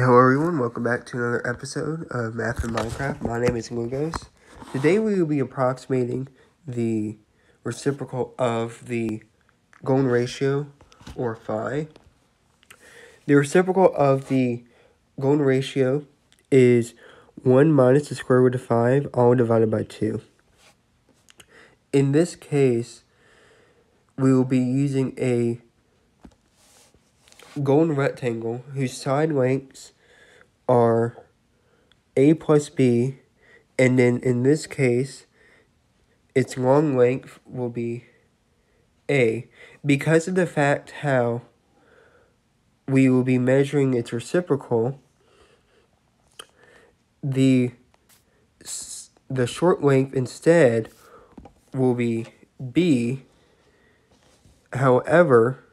Hello everyone, welcome back to another episode of Math and Minecraft. My name is Loogoos. Today we will be approximating the reciprocal of the golden ratio, or phi. The reciprocal of the golden ratio is 1 minus the square root of 5, all divided by 2. In this case, we will be using a golden rectangle whose side lengths are a plus b, and then in this case its long length will be a. Because of the fact how we will be measuring its reciprocal, the short length instead will be b. However,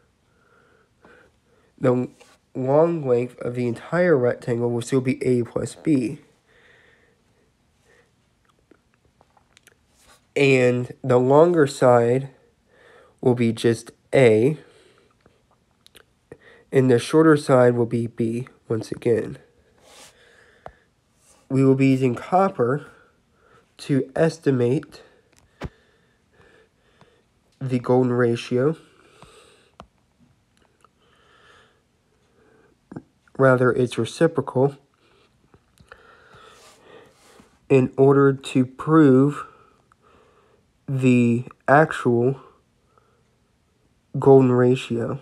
the long length of the entire rectangle will still be a plus b. And the longer side will be just a. And the shorter side will be b once again. We will be using copper to estimate the golden ratio. Rather, its reciprocal, in order to prove the actual golden ratio.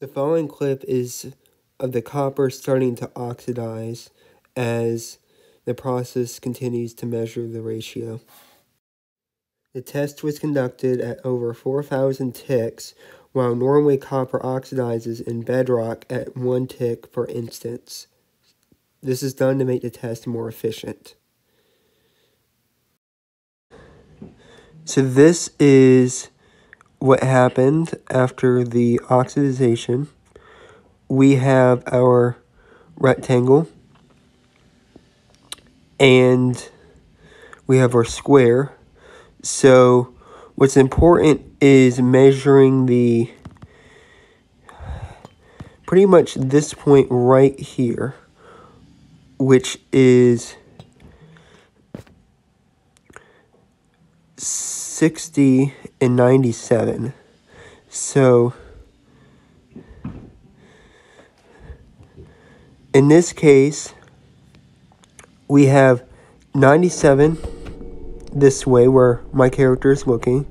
The following clip is of the copper starting to oxidize as the process continues to measure the ratio. The test was conducted at over 4,000 ticks, while normally copper oxidizes in bedrock at 1 tick per instance. This is done to make the test more efficient. So this is what happened after the oxidation. We have our rectangle, and we have our square. So, what's important is measuring the, pretty much this point right here, which is 60 and 97. So, in this case, we have 97 this way where my character is looking,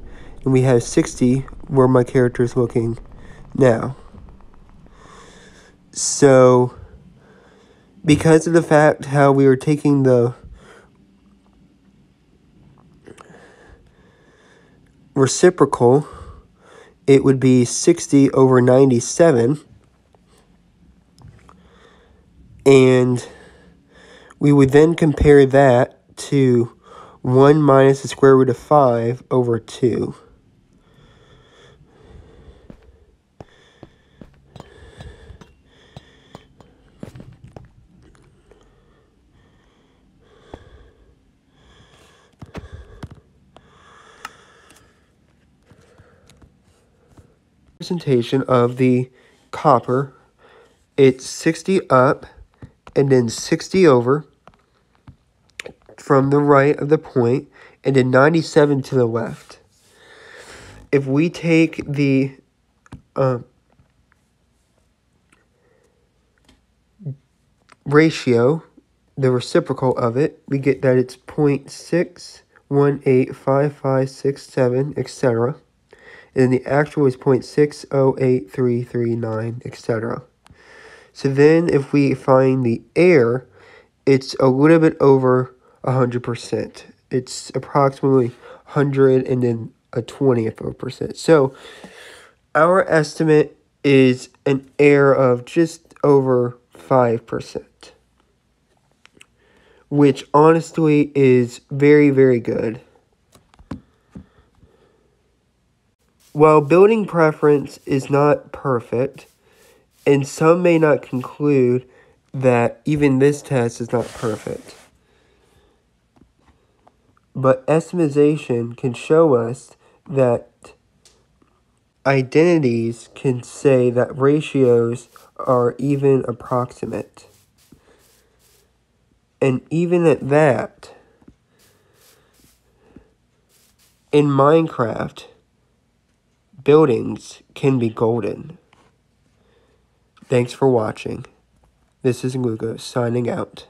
and we have 60 where my character is looking now. So because of the fact how we are taking the reciprocal, it would be 60 over 97, and we would then compare that to 1 minus the square root of 5 over 2. Representation of the copper, it's 60 up and then 60 over from the right of the point, and then 97 to the left. If we take the ratio, the reciprocal of it, we get that it's 0.6185567, etc. And then the actual is 0.608339, etc. So then if we find the error, it's a little bit over 100%. It's approximately 100 and then a 20th of a percent. So our estimate is an error of just over 5%, which honestly is very, very good. While building preference is not perfect, and some may not conclude that even this test is not perfect, but estimation can show us that identities can say that ratios are even approximate. And even at that, in Minecraft, buildings can be golden. Thanks for watching. This is Loogoos signing out.